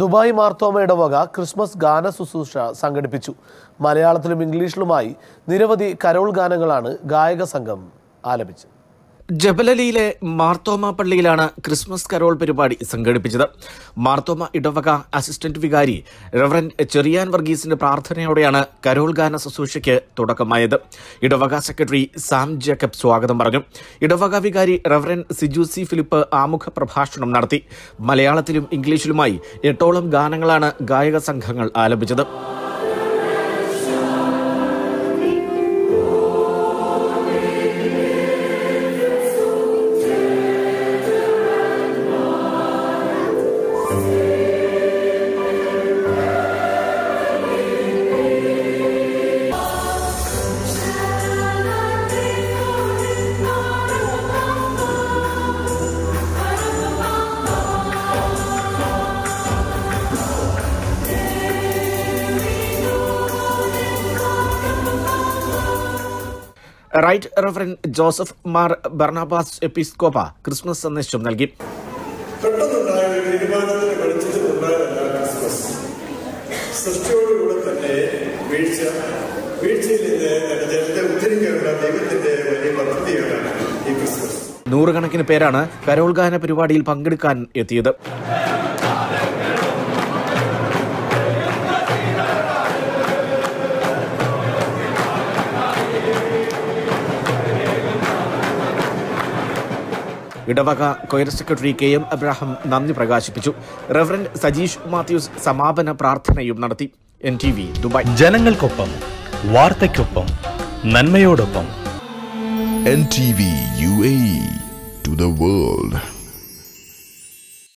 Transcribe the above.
Dubai മാർത്തോമ്മയുടെ വക Christmas ഗാന ശുശ്രൂഷ സംഘടിപ്പിച്ചു. മലയാളത്തിലും ഇംഗ്ലീഷിലുമായി നിരവധി കരോൾ ഗാനങ്ങളാണ് ഗായക സംഘം ആലപിച്ചത്. ജബലലിയിലെ മാർത്തോമ്മ പള്ളിയിലാണ് ക്രിസ്മസ് കരോൾ പരിപാടി സംഘടിപ്പിച്ചത്. മാർത്തോമ്മ ഇടവക അസിസ്റ്റന്റ് വികാരി റവറൻഡ് ചെറിയാൻ വർഗീസിന്റെ പ്രാർത്ഥനയോടെയാണ് കരോൾ ഗാന ശുശ്രൂഷയ്ക്ക് തുടക്കമായത്. ഇടവക സെക്രട്ടറി സാം ജേക്കബ് സ്വാഗതം പറഞ്ഞു. ഇടവക വികാരി റവറൻഡ് സിജൂസി ഫിലിപ്പ് ആമുഖ പ്രഭാഷണം നടത്തി. മലയാളത്തിലും ഇംഗ്ലീഷിലുമായി 8ഓളം ഗാനങ്ങളാണ് ഗായക സംഘങ്ങൾ ആലപിച്ചത്. Right reverend Joseph Mar Barnabas എപ്പിസ്കോപ്പ ക്രിസ്മസ് സന്ദേശം നൽകി. പെട്ടെന്നുണ്ടായ ഒരു തീരുമാനത്തിന് വെളിച്ചത്തിലുണ്ടായതല്ല ക്രിസ്മസ്. സൃഷ്ടിയോടുകൂടെ തന്നെ വീഴ്ചയിൽ നിന്ന് തന്റെ ജനത്തെ ഉദ്ധരിക്കാനുള്ള ദൈവത്തിന്റെ വലിയ പദ്ധതിയാണ് ഈ ക്രിസ്മസ്. 100 കണക്കിന് പേരാണ് കരോൾ ഗാന പരിപാടിയിൽ പങ്കെടുക്കാൻ എത്തിയത്. ഇടവക കൊയർ സെക്രട്ടറി KM അബ്രഹാം നന്ദി പ്രകാശിപ്പിച്ചു. റെവറൻഡ് സജീഷ് മാത്യൂസ് സമാപന പ്രാർത്ഥനയും നടത്തി. NTV Dubai. ജനങ്ങൾക്കൊപ്പം, വാർത്തയ്ക്കൊപ്പം, നന്മയോടൊപ്പം. NTV UAE to the world.